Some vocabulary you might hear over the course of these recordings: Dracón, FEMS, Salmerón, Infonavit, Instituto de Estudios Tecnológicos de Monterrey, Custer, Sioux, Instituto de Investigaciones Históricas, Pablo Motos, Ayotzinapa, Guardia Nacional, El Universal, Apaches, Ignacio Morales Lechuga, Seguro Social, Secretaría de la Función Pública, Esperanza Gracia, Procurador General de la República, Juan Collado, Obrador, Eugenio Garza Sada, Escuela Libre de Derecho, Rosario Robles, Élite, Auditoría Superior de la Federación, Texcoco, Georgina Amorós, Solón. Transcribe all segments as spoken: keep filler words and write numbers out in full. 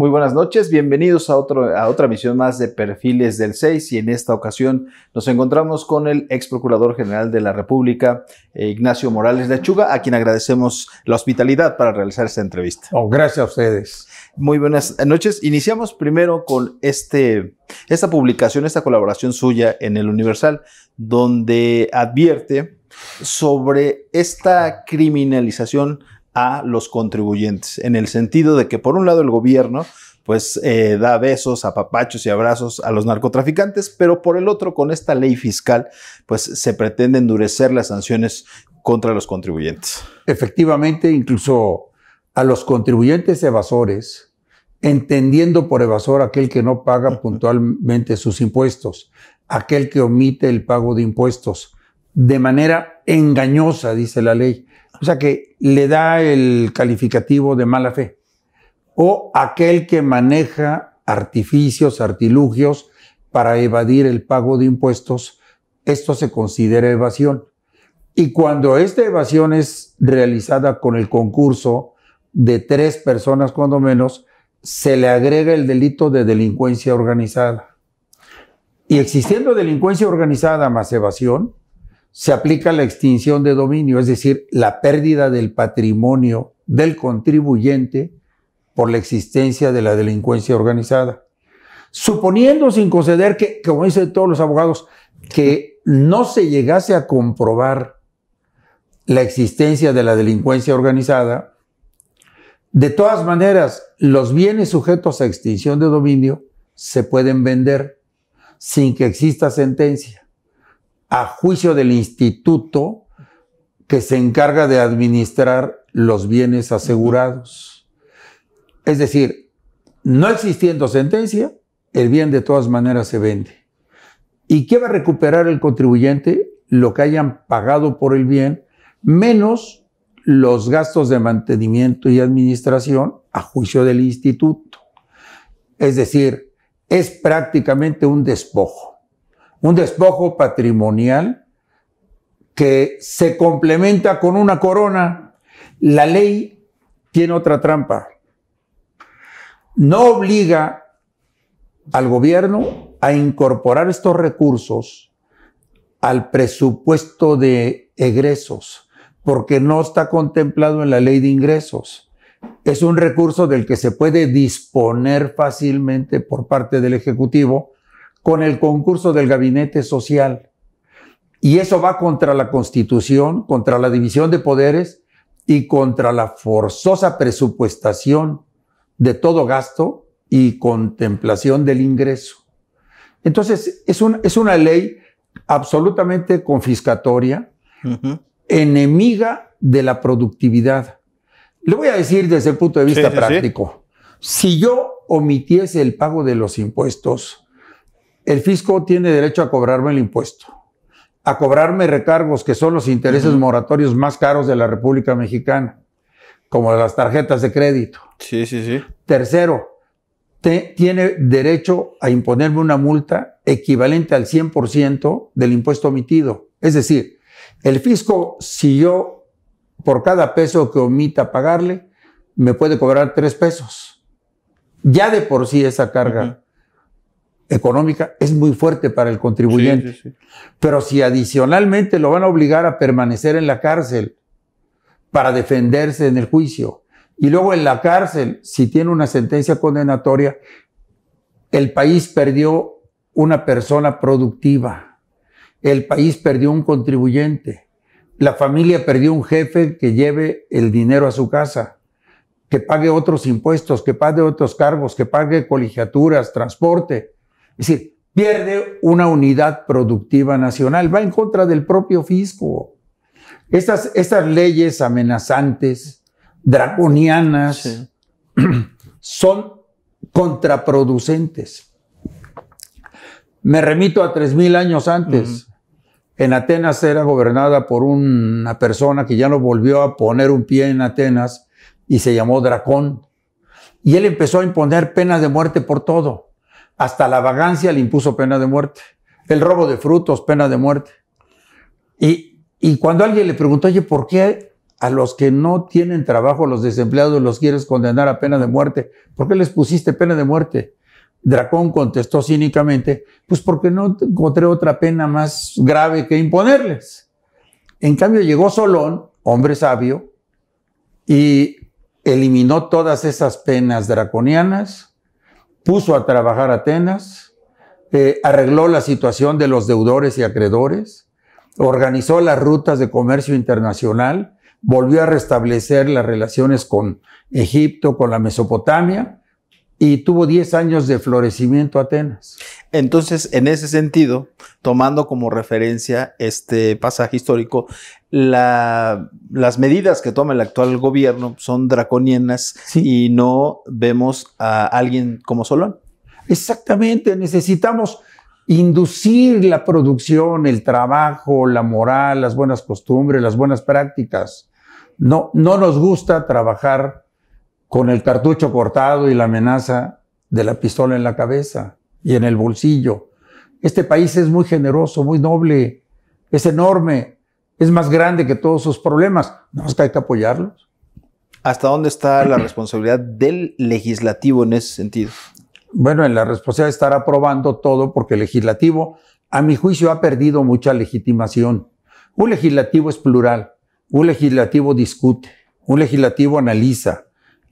Muy buenas noches, bienvenidos a, otro, a otra emisión más de Perfiles del seis, y en esta ocasión nos encontramos con el ex Procurador General de la República, eh, Ignacio Morales Lechuga, a quien agradecemos la hospitalidad para realizar esta entrevista. Oh, gracias a ustedes. Muy buenas noches. Iniciamos primero con este, esta publicación, esta colaboración suya en El Universal, donde advierte sobre esta criminalización a los contribuyentes, en el sentido de que por un lado el gobierno pues eh, da besos, apapachos y abrazos a los narcotraficantes, pero por el otro, con esta ley fiscal, pues se pretende endurecer las sanciones contra los contribuyentes. Efectivamente, incluso a los contribuyentes evasores, entendiendo por evasor aquel que no paga puntualmente sus impuestos, aquel que omite el pago de impuestos de manera engañosa, dice la ley. O sea, que le da el calificativo de mala fe. O aquel que maneja artificios, artilugios para evadir el pago de impuestos, esto se considera evasión. Y cuando esta evasión es realizada con el concurso de tres personas cuando menos, se le agrega el delito de delincuencia organizada. Y existiendo delincuencia organizada más evasión, se aplica la extinción de dominio, es decir, la pérdida del patrimonio del contribuyente por la existencia de la delincuencia organizada. Suponiendo, sin conceder, que, como dicen todos los abogados, que no se llegase a comprobar la existencia de la delincuencia organizada, de todas maneras, los bienes sujetos a extinción de dominio se pueden vender sin que exista sentencia, a juicio del instituto que se encarga de administrar los bienes asegurados. Es decir, no existiendo sentencia, el bien de todas maneras se vende. ¿Y qué va a recuperar el contribuyente? Lo que hayan pagado por el bien, menos los gastos de mantenimiento y administración a juicio del instituto. Es decir, es prácticamente un despojo. Un despojo patrimonial que se complementa con una corona. La ley tiene otra trampa. No obliga al gobierno a incorporar estos recursos al presupuesto de egresos, porque no está contemplado en la ley de ingresos. Es un recurso del que se puede disponer fácilmente por parte del Ejecutivo con el concurso del gabinete social. Y eso va contra la Constitución, contra la división de poderes y contra la forzosa presupuestación de todo gasto y contemplación del ingreso. Entonces, es, un, es una ley absolutamente confiscatoria, uh-huh, enemiga de la productividad. Le voy a decir desde el punto de vista sí, sí, práctico. Sí. Si yo omitiese el pago de los impuestos, el fisco tiene derecho a cobrarme el impuesto, a cobrarme recargos, que son los intereses, uh-huh, moratorios más caros de la República Mexicana, como las tarjetas de crédito. Sí, sí, sí. Tercero, te, tiene derecho a imponerme una multa equivalente al cien por ciento del impuesto omitido. Es decir, el fisco, si yo, por cada peso que omita pagarle, me puede cobrar tres pesos. Ya de por sí esa carga, uh-huh, económica es muy fuerte para el contribuyente. Sí, sí, sí. Pero si adicionalmente lo van a obligar a permanecer en la cárcel para defenderse en el juicio, y luego en la cárcel, si tiene una sentencia condenatoria, el país perdió una persona productiva, el país perdió un contribuyente, la familia perdió un jefe que lleve el dinero a su casa, que pague otros impuestos, que pague otros cargos, que pague colegiaturas, transporte. Es decir, pierde una unidad productiva nacional, va en contra del propio fisco. Estas, estas leyes amenazantes, draconianas, sí, son contraproducentes. Me remito a tres mil años antes. Uh-huh. En Atenas era gobernada por una persona que ya no volvió a poner un pie en Atenas y se llamó Dracón. Y él empezó a imponer penas de muerte por todo. Hasta la vagancia le impuso pena de muerte. El robo de frutos, pena de muerte. Y, y cuando alguien le preguntó, oye, ¿por qué a los que no tienen trabajo, los desempleados, los quieres condenar a pena de muerte. ¿Por qué les pusiste pena de muerte? Dracón contestó cínicamente, pues porque no encontré otra pena más grave que imponerles. En cambio llegó Solón, hombre sabio, y eliminó todas esas penas draconianas, puso a trabajar a Atenas, eh, arregló la situación de los deudores y acreedores, organizó las rutas de comercio internacional, volvió a restablecer las relaciones con Egipto, con la Mesopotamia, y tuvo diez años de florecimiento Atenas. Entonces, en ese sentido, tomando como referencia este pasaje histórico, la, las medidas que toma el actual gobierno son draconianas, sí, y no vemos a alguien como Solón. Exactamente, necesitamos inducir la producción, el trabajo, la moral, las buenas costumbres, las buenas prácticas. No, no nos gusta trabajar con el cartucho cortado y la amenaza de la pistola en la cabeza y en el bolsillo. Este país es muy generoso, muy noble, es enorme, es más grande que todos sus problemas. No es que hay que apoyarlos. ¿Hasta dónde está la responsabilidad del legislativo en ese sentido? Bueno, en la responsabilidad de estar aprobando todo, porque el legislativo, a mi juicio, ha perdido mucha legitimación. Un legislativo es plural, un legislativo discute, un legislativo analiza,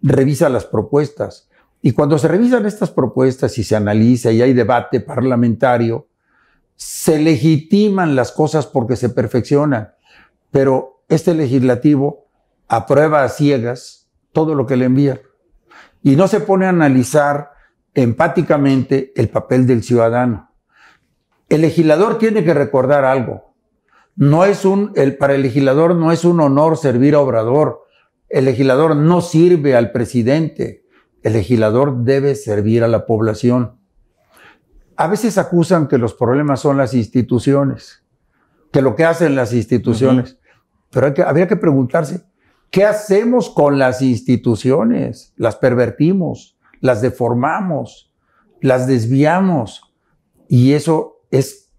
revisa las propuestas. Y cuando se revisan estas propuestas y se analiza y hay debate parlamentario, se legitiman las cosas porque se perfeccionan. Pero este legislativo aprueba a ciegas todo lo que le envía y no se pone a analizar empáticamente el papel del ciudadano. El legislador tiene que recordar algo. No es un, el, para el legislador no es un honor servir a Obrador. El legislador no sirve al presidente. El legislador debe servir a la población. A veces acusan que los problemas son las instituciones, que lo que hacen las instituciones. Uh-huh. Pero hay que, habría que preguntarse, ¿qué hacemos con las instituciones? Las pervertimos, las deformamos, las desviamos, y eso es,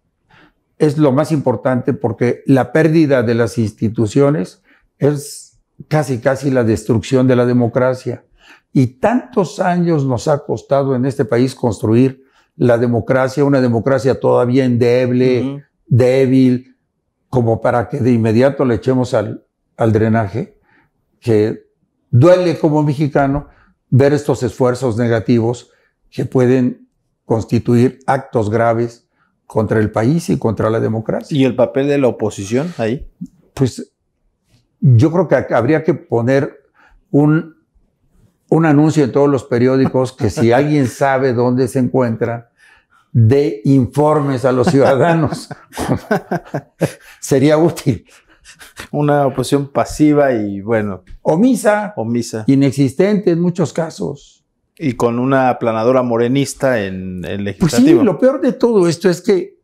es lo más importante, porque la pérdida de las instituciones es casi casi la destrucción de la democracia, y tantos años nos ha costado en este país construir la democracia, una democracia todavía endeble, uh-huh, débil, como para que de inmediato le echemos al, al drenaje, que duele como mexicano ver estos esfuerzos negativos que pueden constituir actos graves contra el país y contra la democracia. ¿Y el papel de la oposición ahí? Pues yo creo que habría que poner un, un anuncio en todos los periódicos que si alguien sabe dónde se encuentra, dé informes a los ciudadanos. Sería útil. Una oposición pasiva y, bueno, omisa, omisa, inexistente en muchos casos. Y con una aplanadora morenista en el legislativo. Pues sí, lo peor de todo esto es que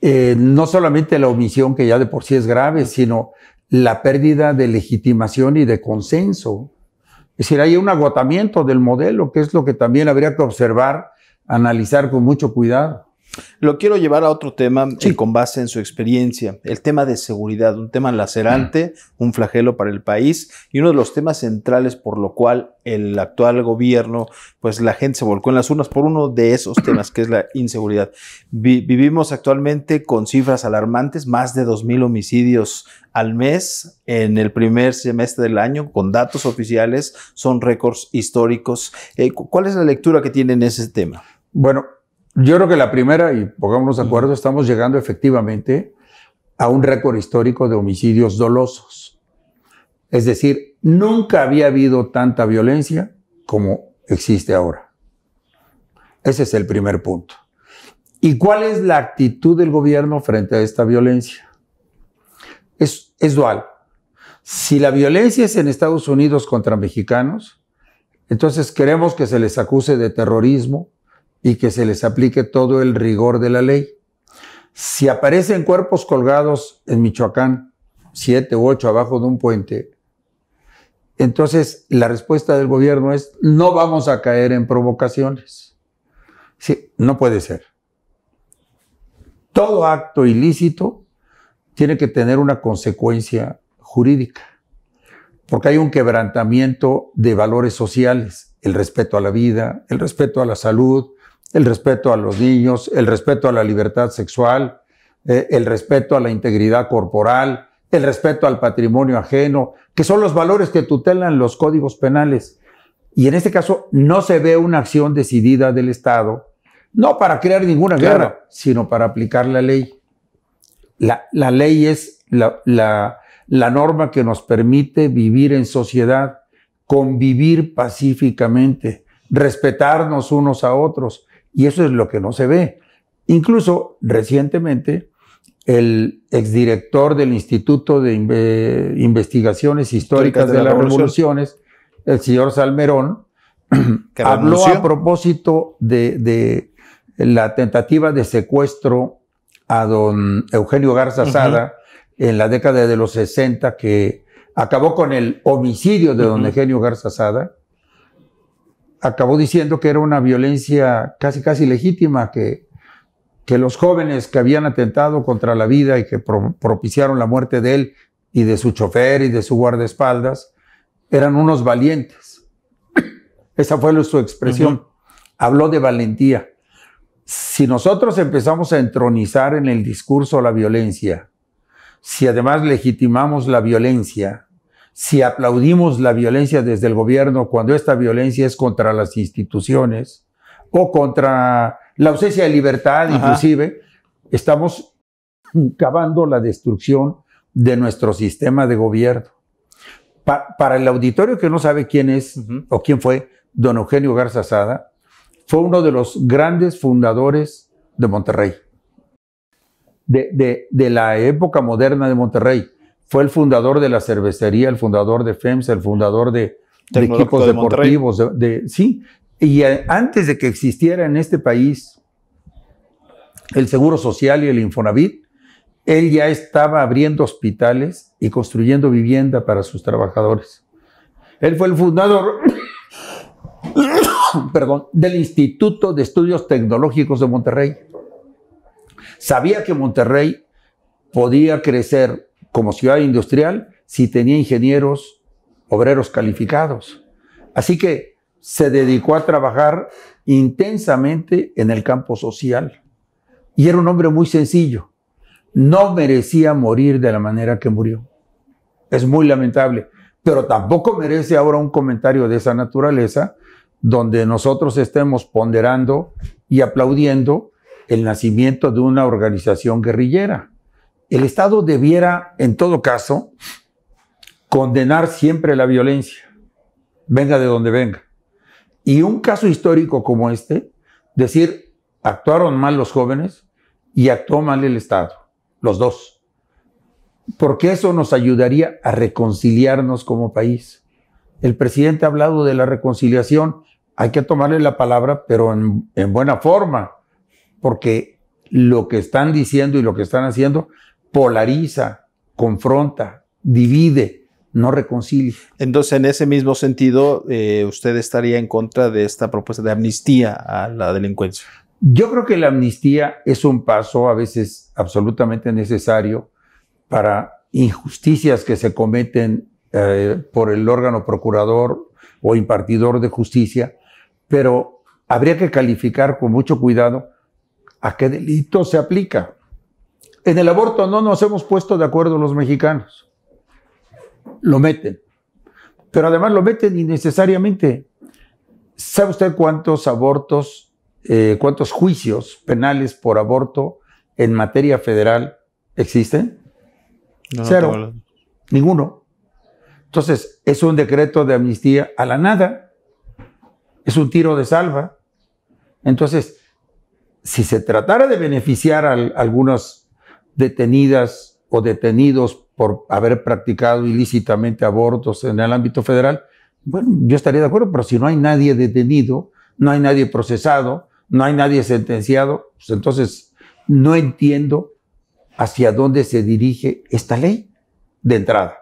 eh, no solamente la omisión, que ya de por sí es grave, sino la pérdida de legitimación y de consenso. Es decir, hay un agotamiento del modelo, que es lo que también habría que observar, analizar con mucho cuidado. Lo quiero llevar a otro tema, sí, con base en su experiencia, el tema de seguridad, un tema lacerante, mm. un flagelo para el país y uno de los temas centrales por lo cual el actual gobierno, pues la gente se volcó en las urnas por uno de esos temas, que es la inseguridad. Vi- vivimos actualmente con cifras alarmantes, más de dos mil homicidios al mes en el primer semestre del año, con datos oficiales, son récords históricos. Eh, ¿Cuál es la lectura que tienen en ese tema? Bueno, yo creo que la primera, y pongámonos de acuerdo, estamos llegando efectivamente a un récord histórico de homicidios dolosos. Es decir, nunca había habido tanta violencia como existe ahora. Ese es el primer punto. ¿Y cuál es la actitud del gobierno frente a esta violencia? Es, es dual. Si la violencia es en Estados Unidos contra mexicanos, entonces queremos que se les acuse de terrorismo y que se les aplique todo el rigor de la ley. Si aparecen cuerpos colgados en Michoacán, siete u ocho abajo de un puente, entonces la respuesta del gobierno es, no vamos a caer en provocaciones. Sí, no puede ser. Todo acto ilícito tiene que tener una consecuencia jurídica. porque hay un quebrantamiento de valores sociales, el respeto a la vida, el respeto a la salud, el respeto a los niños, el respeto a la libertad sexual, eh, el respeto a la integridad corporal, el respeto al patrimonio ajeno, que son los valores que tutelan los códigos penales. Y en este caso no se ve una acción decidida del Estado, no para crear ninguna guerra, claro, sino para aplicar la ley. La, la ley es la, la, la norma que nos permite vivir en sociedad, convivir pacíficamente, respetarnos unos a otros, y eso es lo que no se ve. Incluso recientemente el exdirector del Instituto de Inve- Investigaciones Históricas de, de las Revoluciones, el señor Salmerón, habló a propósito de, de la tentativa de secuestro a don Eugenio Garza Sada uh-huh. en la década de los sesenta, que acabó con el homicidio de don uh-huh. Eugenio Garza Sada. Acabó diciendo que era una violencia casi casi legítima, que, que los jóvenes que habían atentado contra la vida y que pro, propiciaron la muerte de él y de su chofer y de su guardaespaldas, eran unos valientes. Esa fue su expresión. Uh-huh. Habló de valentía. Si nosotros empezamos a entronizar en el discurso la violencia, si además legitimamos la violencia, si aplaudimos la violencia desde el gobierno cuando esta violencia es contra las instituciones o contra la ausencia de libertad, ajá, inclusive, estamos cavando la destrucción de nuestro sistema de gobierno. Pa- para el auditorio que no sabe quién es uh-huh. o quién fue don Eugenio Garza Sada, fue uno de los grandes fundadores de Monterrey, de, de, de la época moderna de Monterrey. Fue el fundador de la cervecería, el fundador de FEMS, el fundador de, de equipos de deportivos. De, de, sí, y a, antes de que existiera en este país el Seguro Social y el Infonavit, él ya estaba abriendo hospitales y construyendo vivienda para sus trabajadores. Él fue el fundador perdón, del Instituto de Estudios Tecnológicos de Monterrey. Sabía que Monterrey podía crecer como ciudad industrial si tenía ingenieros, obreros calificados. Así que se dedicó a trabajar intensamente en el campo social. Y era un hombre muy sencillo. No merecía morir de la manera que murió. Es muy lamentable. Pero tampoco merece ahora un comentario de esa naturaleza donde nosotros estemos ponderando y aplaudiendo el nacimiento de una organización guerrillera. El Estado debiera, en todo caso, condenar siempre la violencia, venga de donde venga. Y un caso histórico como este, decir, actuaron mal los jóvenes y actuó mal el Estado, los dos. Porque eso nos ayudaría a reconciliarnos como país. El presidente ha hablado de la reconciliación, hay que tomarle la palabra, pero en, en buena forma, porque lo que están diciendo y lo que están haciendo polariza, confronta, divide, no reconcilia. Entonces, en ese mismo sentido, eh, ¿usted estaría en contra de esta propuesta de amnistía a la delincuencia? Yo creo que la amnistía es un paso a veces absolutamente necesario para injusticias que se cometen eh, por el órgano procurador o impartidor de justicia, pero habría que calificar con mucho cuidado a qué delito se aplica. En el aborto no nos hemos puesto de acuerdo los mexicanos. Lo meten. Pero además lo meten innecesariamente. ¿Sabe usted cuántos abortos, eh, cuántos juicios penales por aborto en materia federal existen? No, Cero. No Ninguno. Entonces, es un decreto de amnistía a la nada. Es un tiro de salva. Entonces, si se tratara de beneficiar a algunas detenidas o detenidos por haber practicado ilícitamente abortos en el ámbito federal, bueno, yo estaría de acuerdo, pero si no hay nadie detenido, no hay nadie procesado, no hay nadie sentenciado, pues entonces no entiendo hacia dónde se dirige esta ley de entrada.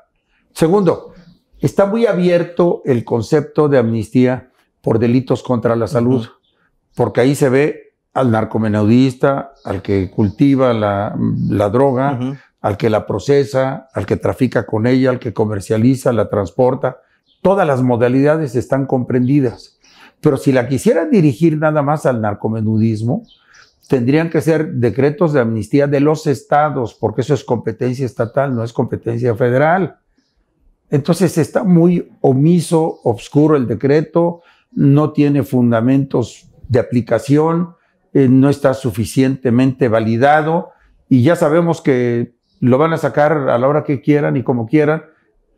Segundo, está muy abierto el concepto de amnistía por delitos contra la salud, uh-huh. porque ahí se ve al narcomenudista, al que cultiva la, la droga, uh-huh. al que la procesa, al que trafica con ella, al que comercializa, la transporta. Todas las modalidades están comprendidas. Pero si la quisieran dirigir nada más al narcomenudismo, tendrían que ser decretos de amnistía de los estados, porque eso es competencia estatal, no es competencia federal. Entonces está muy omiso, obscuro el decreto, no tiene fundamentos de aplicación, eh, no está suficientemente validado, y ya sabemos que lo van a sacar a la hora que quieran y como quieran,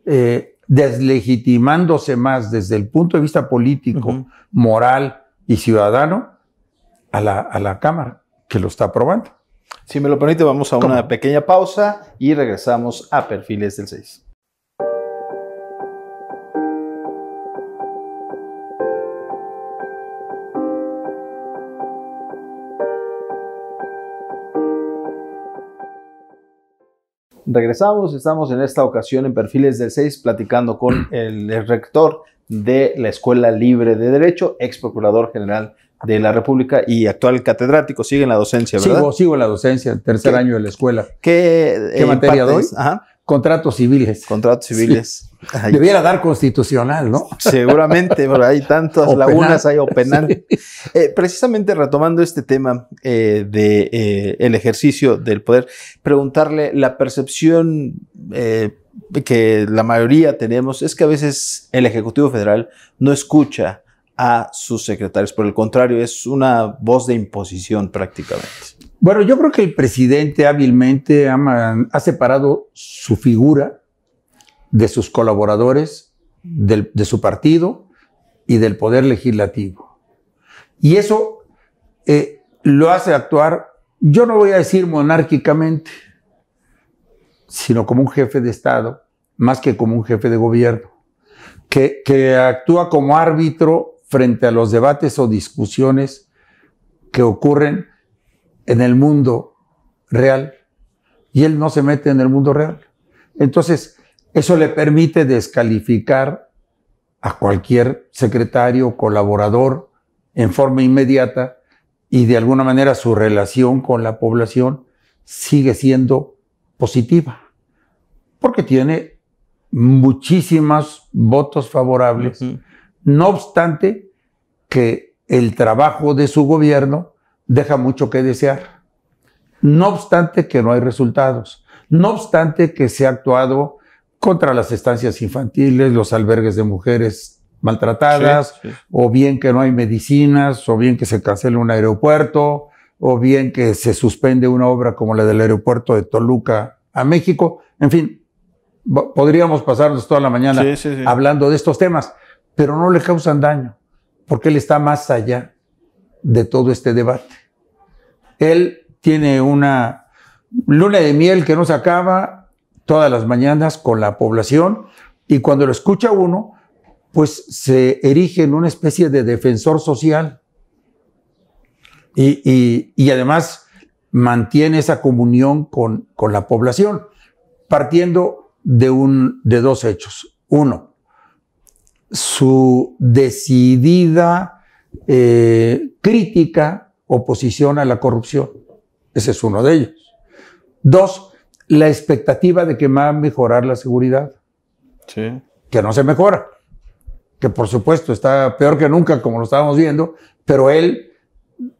eh, deslegitimándose más desde el punto de vista político, uh-huh. moral y ciudadano a la, a la Cámara que lo está aprobando. Si me lo permite, vamos a ¿Cómo? Una pequeña pausa y regresamos a Perfiles del seis. Regresamos, estamos en esta ocasión en Perfiles del seis platicando con el, el rector de la Escuela Libre de Derecho, ex Procurador General de la República y actual catedrático. Sigue en la docencia, ¿verdad? Sigo, sigo en la docencia, tercer ¿Qué? año de la escuela. ¿Qué, ¿Qué eh, materia doy? Ajá. Contratos civiles. Contratos civiles. Sí. Debiera dar constitucional, ¿no? Seguramente, pero hay tantas o lagunas, penal. hay o penal. Sí. Eh, precisamente retomando este tema eh, de, eh, el ejercicio del poder, preguntarle la percepción eh, que la mayoría tenemos es que a veces el Ejecutivo Federal no escucha a sus secretarios. Por el contrario, es una voz de imposición prácticamente. Bueno, yo creo que el presidente hábilmente ha, ha separado su figura de sus colaboradores, del, de su partido y del poder legislativo. Y eso eh, lo hace actuar, yo no voy a decir monárquicamente, sino como un jefe de Estado, más que como un jefe de gobierno, que, que actúa como árbitro frente a los debates o discusiones que ocurren en el mundo real, y él no se mete en el mundo real. Entonces, eso le permite descalificar a cualquier secretario, colaborador, en forma inmediata, y de alguna manera su relación con la población sigue siendo positiva, porque tiene muchísimos votos favorables. Uh-huh. No obstante que el trabajo de su gobierno deja mucho que desear, no obstante que no hay resultados, no obstante que se ha actuado contra las estancias infantiles, los albergues de mujeres maltratadas, sí, sí. o bien que no hay medicinas, o bien que se cancela un aeropuerto, o bien que se suspende una obra como la del aeropuerto de Toluca a México. En fin, podríamos pasarnos toda la mañana sí, sí, sí. hablando de estos temas, pero no le causan daño, porque él está más allá de todo este debate. Él tiene una luna de miel que no se acaba todas las mañanas con la población, y cuando lo escucha uno, pues se erige en una especie de defensor social y, y, y además mantiene esa comunión con, con la población, partiendo de, un, de dos hechos. Uno, su decidida eh, crítica, oposición a la corrupción. Ese es uno de ellos. Dos, la expectativa de que va a mejorar la seguridad. Sí. Que no se mejora. Que por supuesto está peor que nunca, como lo estábamos viendo, pero él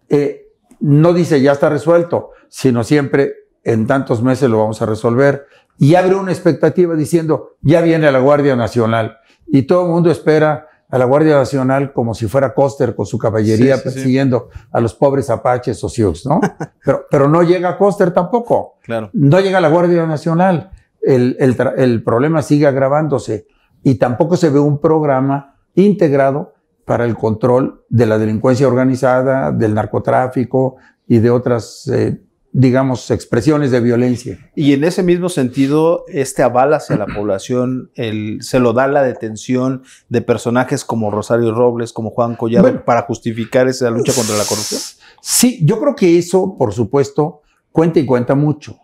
eh, no dice ya está resuelto, sino siempre en tantos meses lo vamos a resolver. Y abre una expectativa diciendo ya viene la Guardia Nacional. Y todo el mundo espera a la Guardia Nacional como si fuera Custer con su caballería sí, sí, persiguiendo sí. a los pobres Apaches o Sioux, ¿no? Pero, pero no llega Custer tampoco. Claro. No llega la Guardia Nacional. El, el, el problema sigue agravándose y tampoco se ve un programa integrado para el control de la delincuencia organizada, del narcotráfico y de otras, eh, digamos, expresiones de violencia. Y en ese mismo sentido, este aval hacia la población, el, se lo da la detención de personajes como Rosario Robles, como Juan Collado, bueno, para justificar esa lucha contra la corrupción. Sí, yo creo que eso, por supuesto, cuenta y cuenta mucho.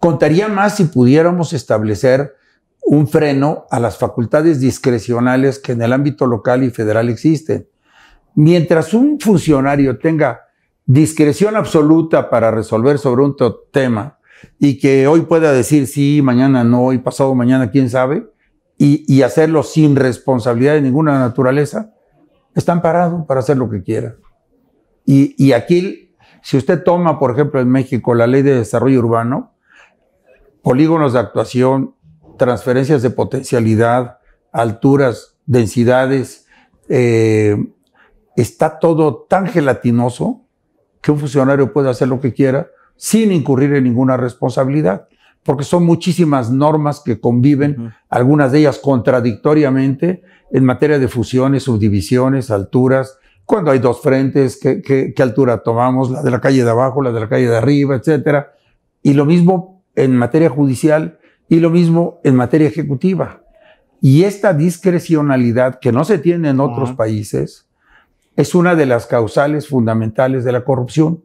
Contaría más si pudiéramos establecer un freno a las facultades discrecionales que en el ámbito local y federal existen. Mientras un funcionario tenga discreción absoluta para resolver sobre un tema y que hoy pueda decir sí, mañana no, y pasado mañana quién sabe, y, y hacerlo sin responsabilidad de ninguna naturaleza, está amparado para hacer lo que quiera. Y, y aquí, si usted toma, por ejemplo, en México, la Ley de Desarrollo Urbano, polígonos de actuación, transferencias de potencialidad, alturas, densidades, eh, está todo tan gelatinoso que un funcionario puede hacer lo que quiera sin incurrir en ninguna responsabilidad, porque son muchísimas normas que conviven, uh-huh. algunas de ellas contradictoriamente, en materia de fusiones, subdivisiones, alturas, cuando hay dos frentes, qué, qué, qué altura tomamos, la de la calle de abajo, la de la calle de arriba, etcétera. Y lo mismo en materia judicial y lo mismo en materia ejecutiva. Y esta discrecionalidad que no se tiene en otros uh-huh. países es una de las causales fundamentales de la corrupción.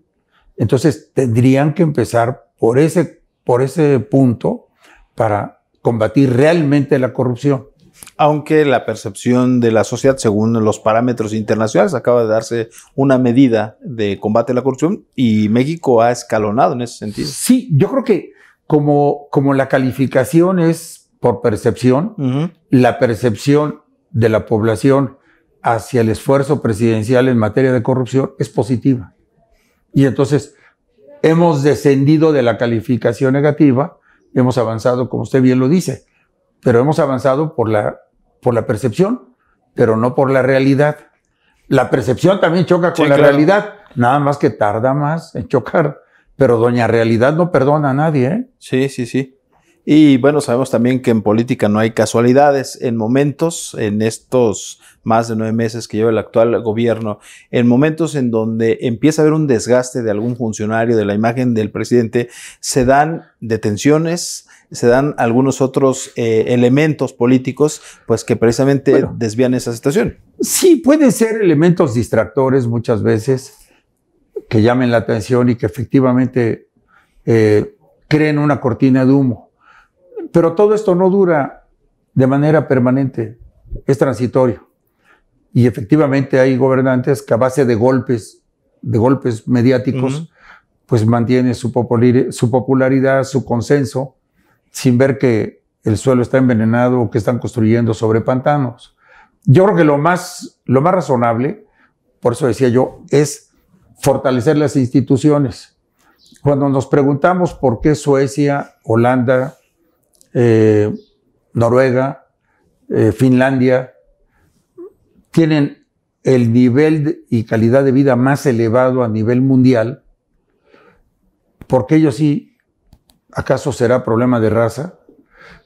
Entonces, tendrían que empezar por ese, por ese punto para combatir realmente la corrupción. Aunque la percepción de la sociedad, según los parámetros internacionales, acaba de darse una medida de combate a la corrupción y México ha escalonado en ese sentido. Sí, yo creo que como, como la calificación es por percepción, uh-huh. la percepción de la población hacia el esfuerzo presidencial en materia de corrupción es positiva. Y entonces hemos descendido de la calificación negativa, hemos avanzado, como usted bien lo dice, pero hemos avanzado por la, por la percepción, pero no por la realidad. La percepción también choca con sí, la claro. realidad, nada más que tarda más en chocar, pero doña realidad no perdona a nadie, ¿eh? Sí, sí, sí. Y bueno, sabemos también que en política no hay casualidades. En momentos, en estos más de nueve meses que lleva el actual gobierno, en momentos en donde empieza a haber un desgaste de algún funcionario, de la imagen del presidente, se dan detenciones, se dan algunos otros eh, elementos políticos, pues que precisamente bueno, desvían esa situación. Sí, pueden ser elementos distractores muchas veces que llamen la atención y que efectivamente eh, creen una cortina de humo. Pero todo esto no dura de manera permanente, es transitorio. Y efectivamente hay gobernantes que a base de golpes, de golpes mediáticos, uh-huh. pues mantienen su popularidad, su consenso, sin ver que el suelo está envenenado o que están construyendo sobre pantanos. Yo creo que lo más, lo más razonable, por eso decía yo, es fortalecer las instituciones. Cuando nos preguntamos por qué Suecia, Holanda, Eh, Noruega, eh, Finlandia, tienen el nivel de, y calidad de vida más elevado a nivel mundial, porque ellos sí, ¿acaso será problema de raza?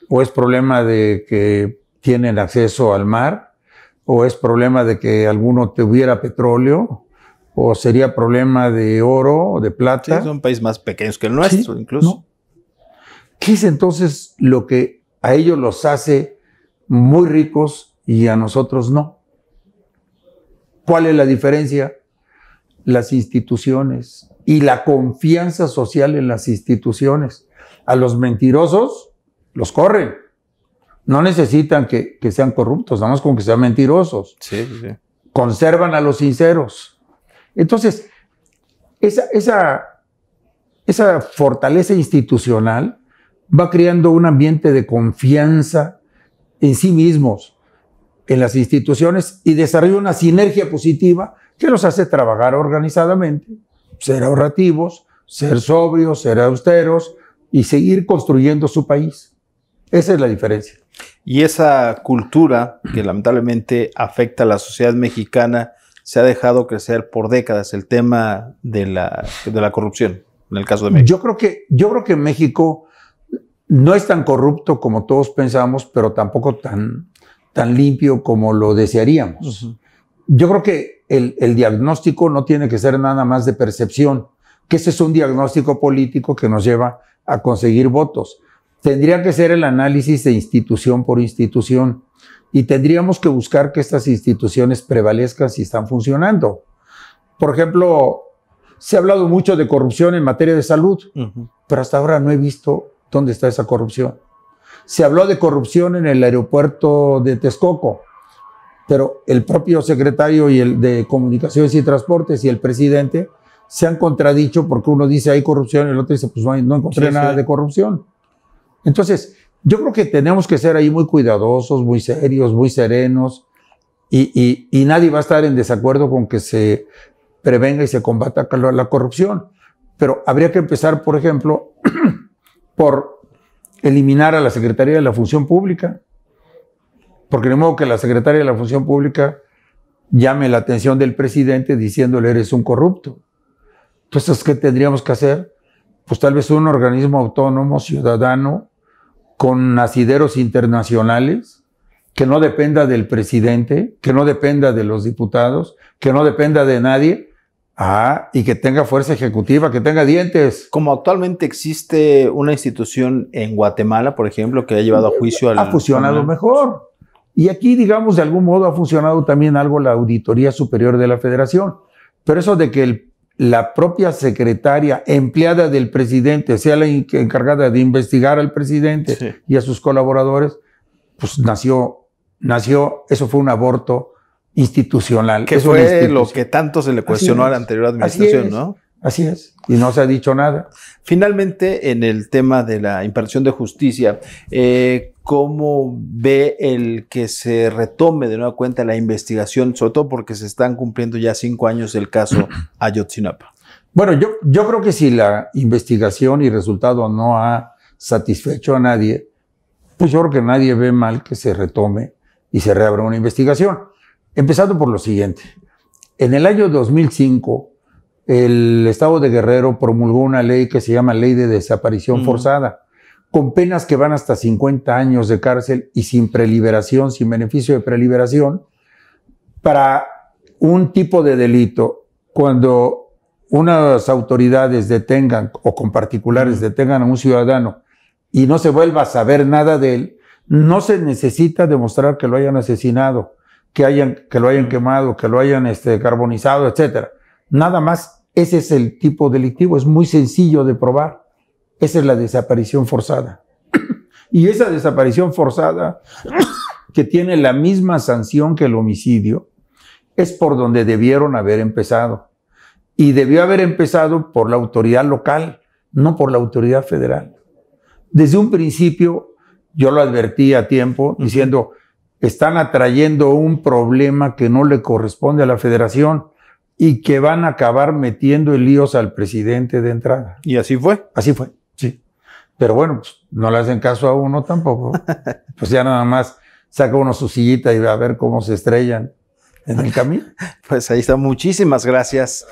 ¿O es problema de que tienen acceso al mar? ¿O es problema de que alguno tuviera petróleo? ¿O sería problema de oro o de plata? Sí, son países más pequeños que el nuestro, sí, incluso. ¿No? ¿Qué es entonces lo que a ellos los hace muy ricos y a nosotros no? ¿Cuál es la diferencia? Las instituciones y la confianza social en las instituciones. A los mentirosos los corren. No necesitan que, que sean corruptos, nada más con que sean mentirosos. Sí, sí, sí. Conservan a los sinceros. Entonces, esa, esa, esa fortaleza institucional va creando un ambiente de confianza en sí mismos, en las instituciones, y desarrolla una sinergia positiva que los hace trabajar organizadamente, ser ahorrativos, ser sobrios, ser austeros y seguir construyendo su país. Esa es la diferencia. Y esa cultura que lamentablemente afecta a la sociedad mexicana se ha dejado crecer por décadas, el tema de la, de la corrupción, en el caso de México. Yo creo que, yo creo que México no es tan corrupto como todos pensamos, pero tampoco tan, tan limpio como lo desearíamos. Uh-huh. Yo creo que el, el diagnóstico no tiene que ser nada más de percepción, que ese es un diagnóstico político que nos lleva a conseguir votos. Tendría que ser el análisis de institución por institución y tendríamos que buscar que estas instituciones prevalezcan si están funcionando. Por ejemplo, se ha hablado mucho de corrupción en materia de salud, uh-huh. pero hasta ahora no he visto ¿dónde está esa corrupción? Se habló de corrupción en el aeropuerto de Texcoco, pero el propio secretario y el de Comunicaciones y Transportes y el presidente se han contradicho porque uno dice hay corrupción y el otro dice pues no, no encontré sí, nada sí. de corrupción. Entonces, yo creo que tenemos que ser ahí muy cuidadosos, muy serios, muy serenos y, y, y nadie va a estar en desacuerdo con que se prevenga y se combata la corrupción. Pero habría que empezar, por ejemplo, por eliminar a la Secretaría de la Función Pública. Porque de modo que la Secretaría de la Función Pública llame la atención del presidente diciéndole eres un corrupto. Entonces, ¿qué tendríamos que hacer? Pues tal vez un organismo autónomo, ciudadano, con asideros internacionales, que no dependa del presidente, que no dependa de los diputados, que no dependa de nadie, ah, y que tenga fuerza ejecutiva, que tenga dientes. Como actualmente existe una institución en Guatemala, por ejemplo, que ha llevado a juicio al... Ha funcionado al... mejor. Y aquí, digamos, de algún modo ha funcionado también algo la Auditoría Superior de la Federación. Pero eso de que el, la propia secretaria empleada del presidente sea la encargada de investigar al presidente sí. y a sus colaboradores, pues nació, nació, eso fue un aborto institucional. Que fue lo que tanto se le cuestionó a la anterior administración, ¿no? Así es, y no se ha dicho nada. Finalmente, en el tema de la impartición de justicia, eh, ¿cómo ve el que se retome de nueva cuenta la investigación, sobre todo porque se están cumpliendo ya cinco años del caso Ayotzinapa? Bueno, yo, yo creo que si la investigación y resultado no ha satisfecho a nadie, pues yo creo que nadie ve mal que se retome y se reabra una investigación. Empezando por lo siguiente. En el año dos mil cinco, el Estado de Guerrero promulgó una ley que se llama Ley de Desaparición mm. Forzada, con penas que van hasta cincuenta años de cárcel y sin preliberación, sin beneficio de preliberación, para un tipo de delito. Cuando unas autoridades detengan o con particulares mm. detengan a un ciudadano y no se vuelva a saber nada de él, no se necesita demostrar que lo hayan asesinado, que hayan, que lo hayan quemado, que lo hayan este, carbonizado, etcétera. Nada más, ese es el tipo delictivo, es muy sencillo de probar. Esa es la desaparición forzada. Y esa desaparición forzada, que tiene la misma sanción que el homicidio, es por donde debieron haber empezado. Y debió haber empezado por la autoridad local, no por la autoridad federal. Desde un principio, yo lo advertí a tiempo, diciendo... están atrayendo un problema que no le corresponde a la federación y que van a acabar metiendo en líos al presidente de entrada. ¿Y así fue? Así fue, sí. Pero bueno, pues, no le hacen caso a uno tampoco. Pues ya nada más saca uno su sillita y va a ver cómo se estrellan en el camino. Pues ahí está. Muchísimas gracias